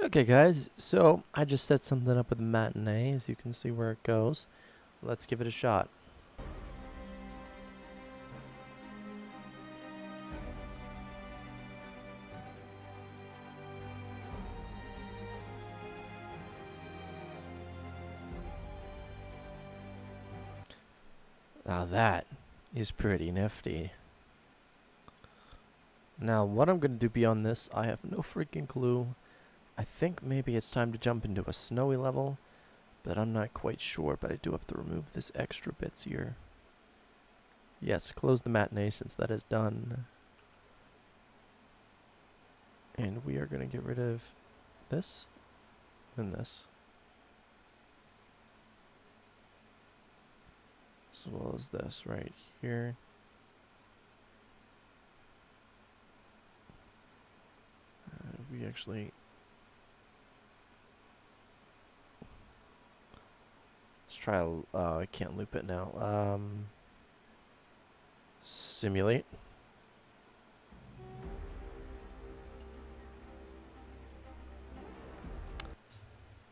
Okay guys, so I just set something up with Matinee, as you can see where it goes. Let's give it a shot. Now that is pretty nifty. Now what I'm gonna do beyond this, I have no freaking clue. I think maybe it's time to jump into a snowy level, but I'm not quite sure, but I do have to remove this extra bits here. Yes, close the Matinee since that is done. And we are going to get rid of this and this, as well as this right here. We actually... try, I can't loop it now. Simulate.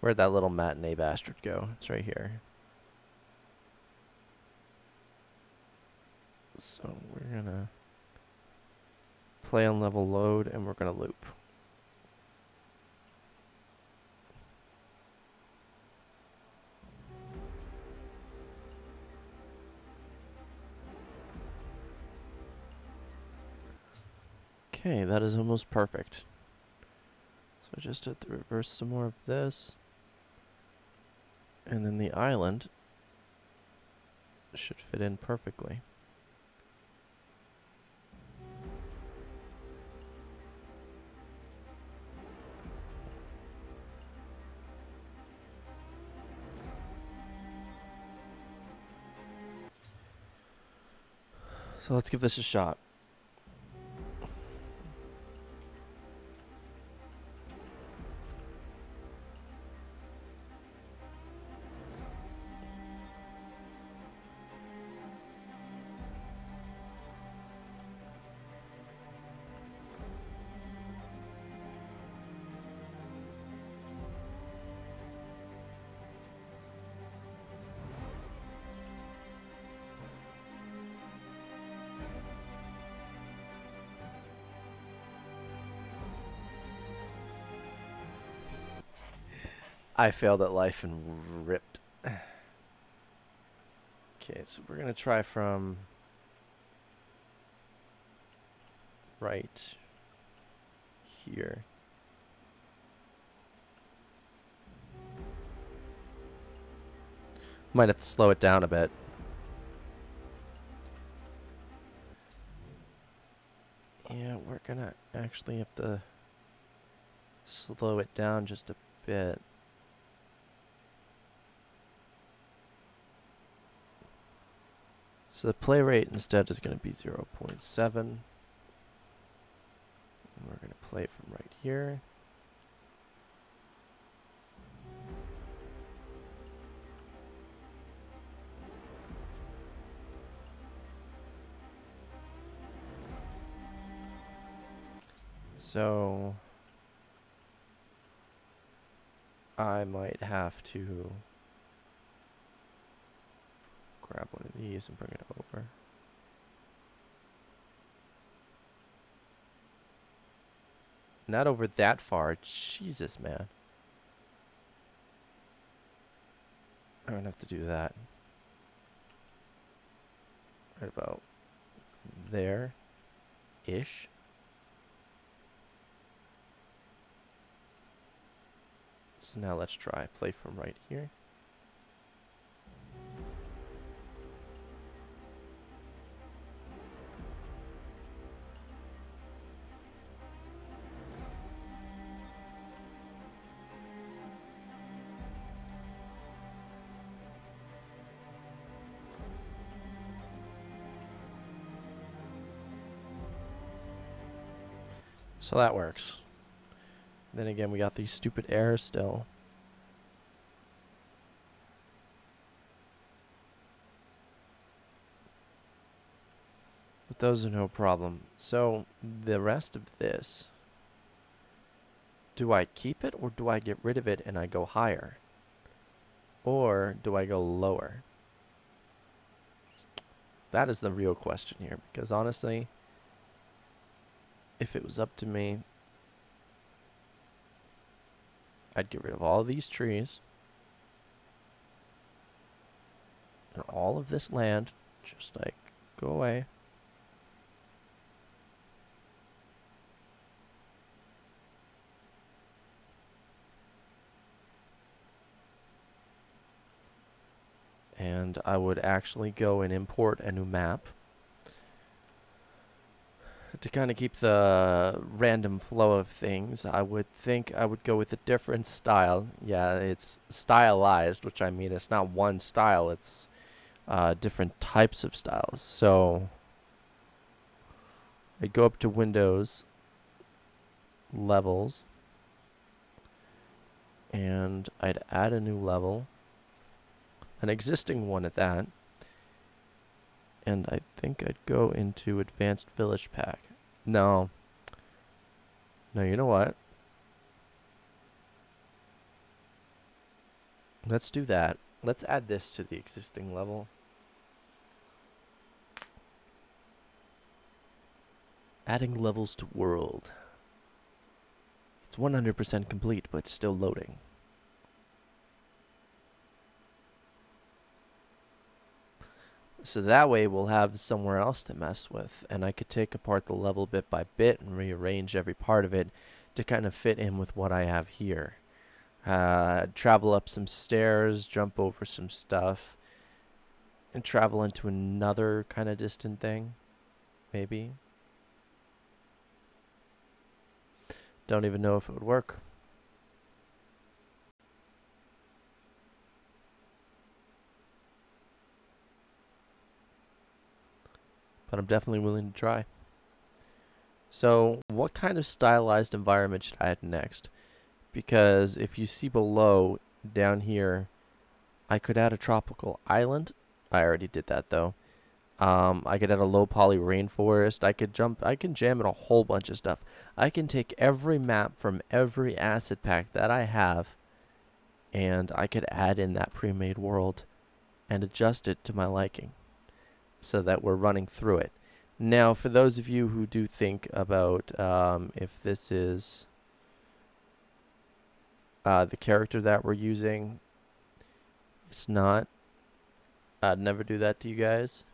Where'd that little Matinee bastard go? It's right here. So we're gonna play on level load and we're gonna loop. Okay, that is almost perfect. So I just had to reverse some more of this. And then the island should fit in perfectly. So let's give this a shot. I failed at life and ripped. Okay, so we're gonna try from right here. Might have to slow it down a bit. Yeah, we're gonna actually have to slow it down just a bit. So the play rate instead is going to be 0.7. And we're going to play from right here. So I might have to grab one of these and bring it over. Not over that far. Jesus, man. I don't have to do that. Right about there ish. So now let's try play from right here. So that works. Then again, we got these stupid errors still. But those are no problem. So the rest of this do I keep it or do I get rid of it and I go higher? Or do I go lower? That is the real question here, because honestly, if it was up to me, I'd get rid of all these trees and all of this land. Just like, go away. And I would actually go and import a new map to kind of keep the random flow of things. I would think I would go with a different style. Yeah, it's stylized, which I mean it's not one style, it's different types of styles. So I'd go up to Windows, Levels, and I'd add a new level. An existing one at that, and I think I'd go into Advanced Village Pack. No, you know what? Let's do that. Let's add this to the existing level. Adding levels to world. It's 100% complete, but still loading. So that way we'll have somewhere else to mess with, and I could take apart the level bit by bit and rearrange every part of it to kind of fit in with what I have here. Travel up some stairs, jump over some stuff, and travel into another kind of distant thing, maybe. Don't even know if it would work. But I'm definitely willing to try. So what kind of stylized environment should I add next? Because if you see below, down here, I could add a tropical island. I already did that though. I could add a low poly rainforest. I can jam in a whole bunch of stuff. I can take every map from every asset pack that I have, and I could add in that pre-made world and adjust it to my liking, so that we're running through it. Now, for those of you who do think about if this is the character that we're using, it's not. I'd never do that to you guys.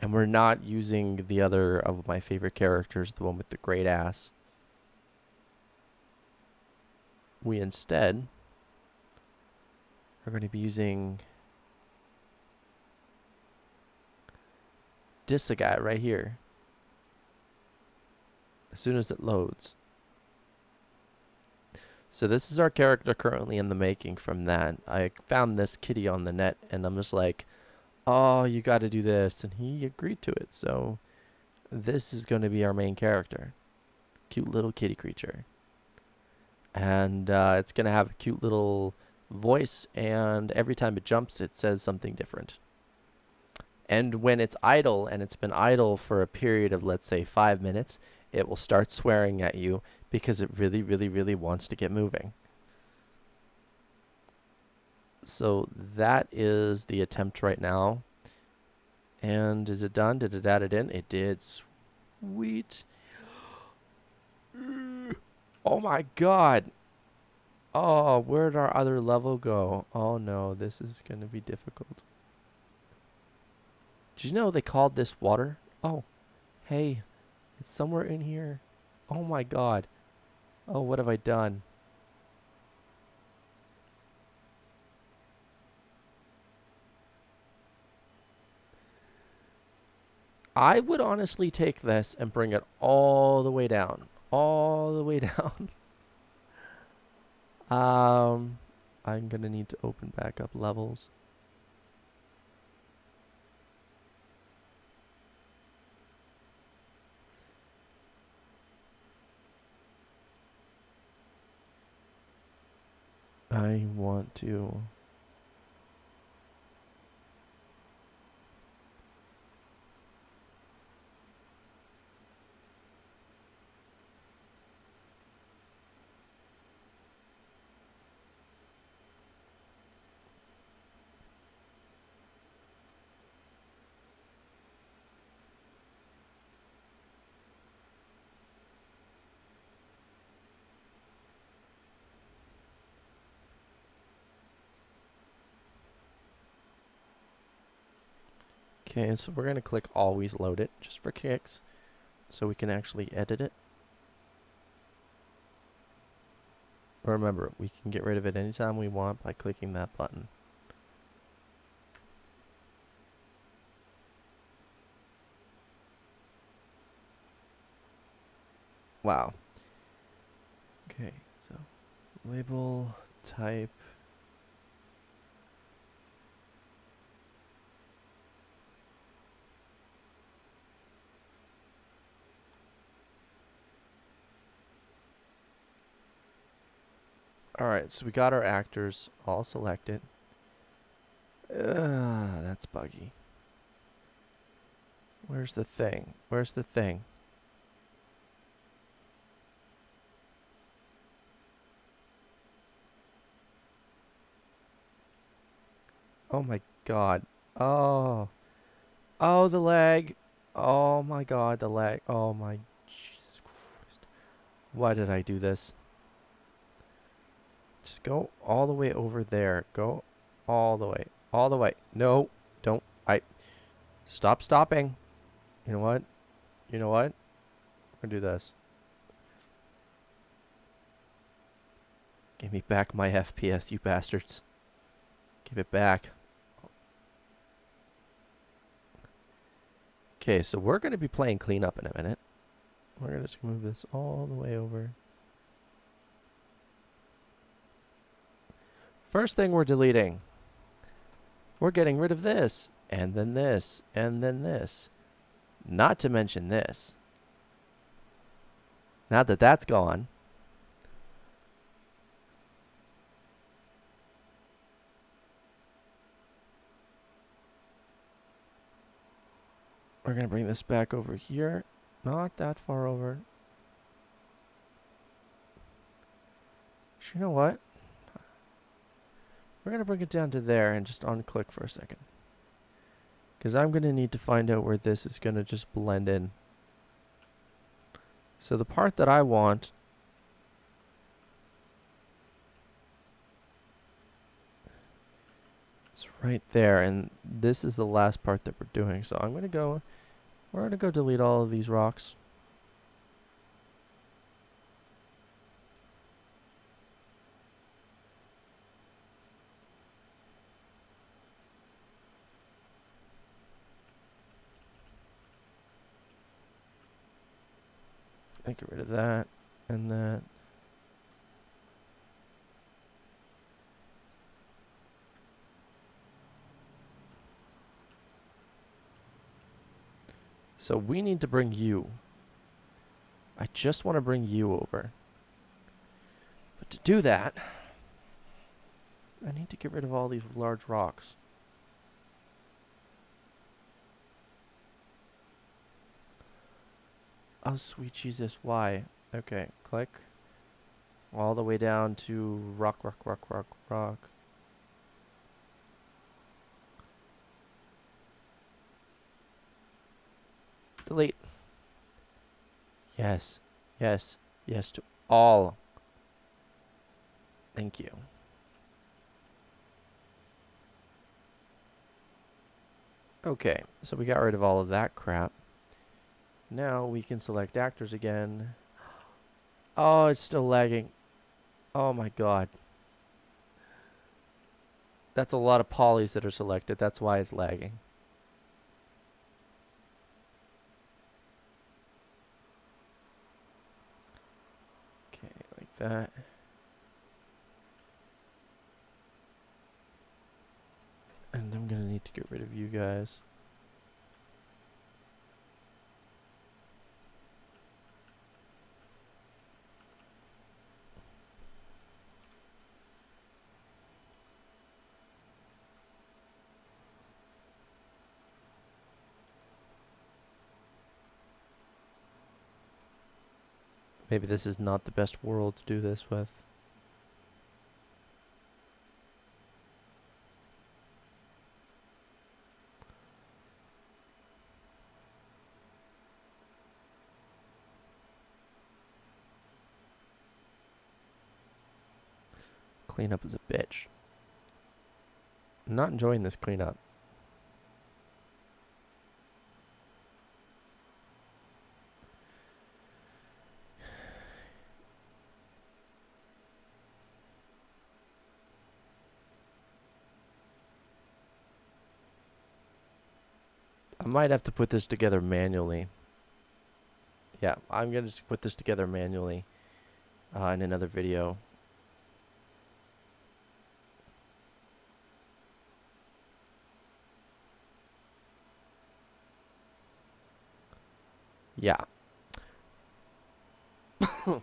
And we're not using the other of my favorite characters, the one with the great ass. We instead are going to be using this guy right here. As soon as it loads. So this is our character currently in the making from that. I found this kitty on the net and I'm just like, oh, you got to do this, and he agreed to it. So this is going to be our main character. Cute little kitty creature. And it's going to have a cute little voice, and every time it jumps it says something different. And when it's idle, and it's been idle for a period of, let's say, 5 minutes, it will start swearing at you because it really, really, really wants to get moving. So that is the attempt right now. And is it done? Did it add it in? It did. Sweet. Oh my god. Oh, where'd our other level go? Oh no, this is going to be difficult. Did you know they called this water? Oh, hey, it's somewhere in here. Oh my god. Oh, what have I done? I would honestly take this and bring it all the way down. All the way down. I'm going to need to open back up levels. I want to Okay, so we're going to click always load it just for kicks so we can actually edit it. Remember, we can get rid of it anytime we want by clicking that button. Wow. Okay, so label, type, alright, so we got our actors all selected. That's buggy. Where's the thing? Where's the thing? Oh my god. Oh. Oh, the lag. Oh my god, the lag. Oh my Jesus Christ. Why did I do this? Just go all the way over there. Go all the way. All the way. No, don't. Stop stopping. You know what? You know what? I'm going to do this. Give me back my FPS, you bastards. Give it back. Okay, so we're going to be playing cleanup in a minute. We're going to just move this all the way over. First thing we're deleting. We're getting rid of this, and then this, and then this. Not to mention this. Now that that's gone. We're going to bring this back over here. Not that far over. Actually, you know what? We're going to bring it down to there and just unclick for a second. Because I'm going to need to find out where this is going to just blend in. So the part that I want... right there, and this is the last part that we're doing. So we're gonna go delete all of these rocks. And get rid of that and that. So we need to bring you. I just want to bring you over. But to do that, I need to get rid of all these large rocks. Oh, sweet Jesus, why? Okay, click. All the way down to rock, rock, rock, rock, rock. Delete. Yes, yes, yes to all. Thank you. Okay, so we got rid of all of that crap. Now we can select actors again. Oh, it's still lagging. Oh my god. That's a lot of polys that are selected. That's why it's lagging. That. And I'm gonna need to get rid of you guys. Maybe this is not the best world to do this with. Cleanup is a bitch. I'm not enjoying this cleanup. I might have to put this together manually. Yeah, I'm going to put this together manually in another video. Yeah. For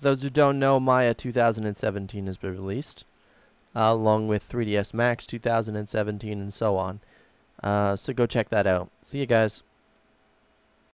those who don't know, Maya 2017 has been released, along with 3ds Max 2017 and so on. So go check that out. See you guys.